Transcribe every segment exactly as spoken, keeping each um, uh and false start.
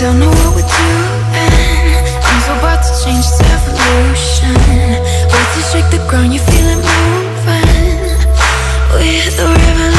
Don't know what we're doing. Things are about to change, it's evolution. Once you shake the ground, you feel it moving with the thank you.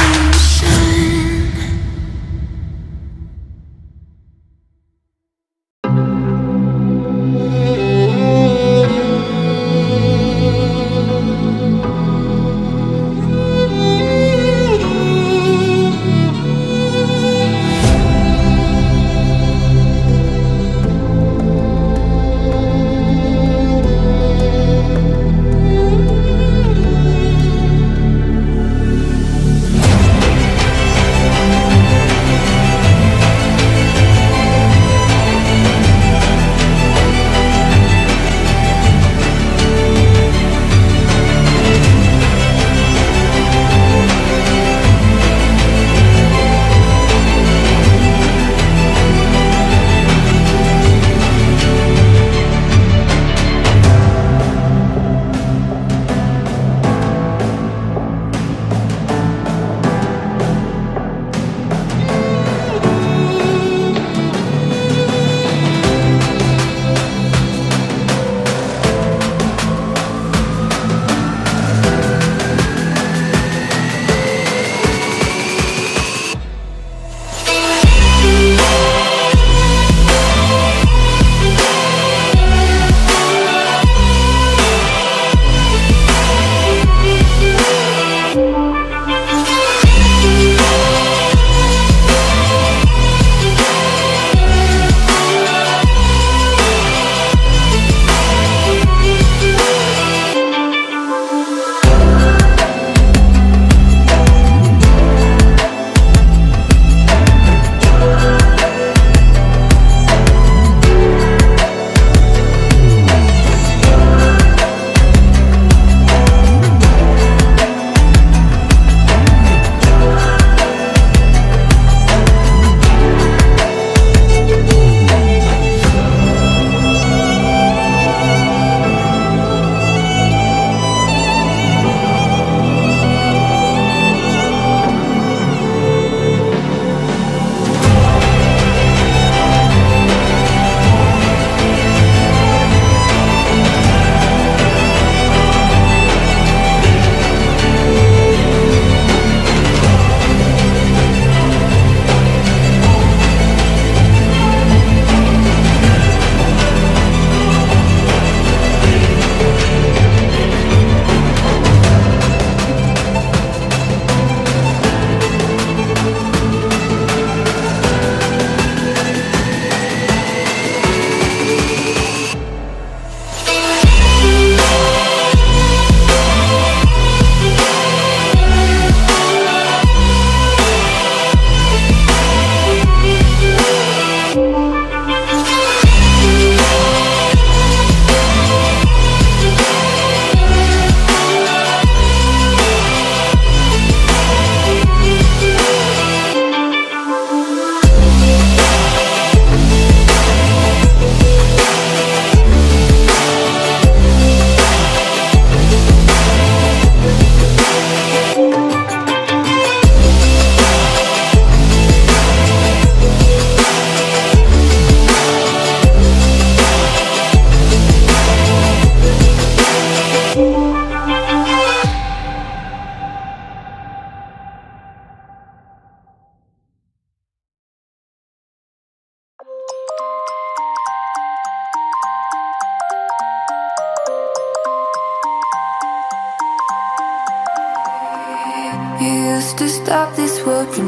to stop this world from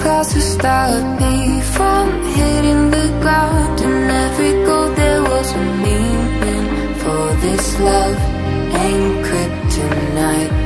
Clouds who stopped me from hitting the ground. In every goal there was a meaning, for this love ain't kryptonite.